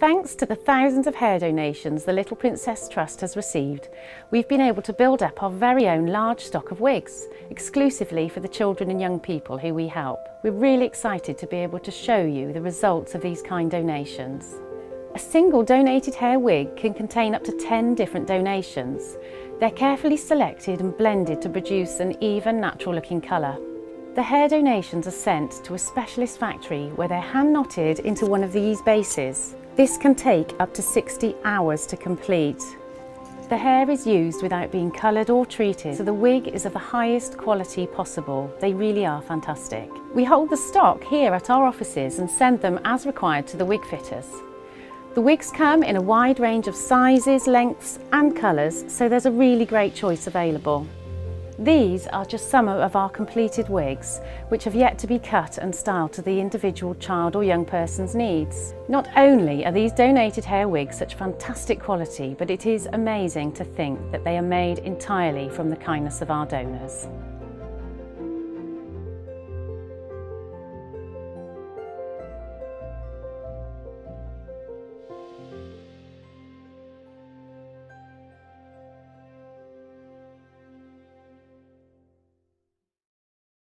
Thanks to the thousands of hair donations the Little Princess Trust has received, we've been able to build up our very own large stock of wigs, exclusively for the children and young people who we help. We're really excited to be able to show you the results of these kind donations. A single donated hair wig can contain up to 10 different donations. They're carefully selected and blended to produce an even, natural-looking colour. The hair donations are sent to a specialist factory where they're hand-knotted into one of these bases. This can take up to 60 hours to complete. The hair is used without being coloured or treated, so the wig is of the highest quality possible. They really are fantastic. We hold the stock here at our offices and send them as required to the wig fitters. The wigs come in a wide range of sizes, lengths and colours, so there's a really great choice available. These are just some of our completed wigs, which have yet to be cut and styled to the individual child or young person's needs. Not only are these donated hair wigs such fantastic quality, but it is amazing to think that they are made entirely from the kindness of our donors.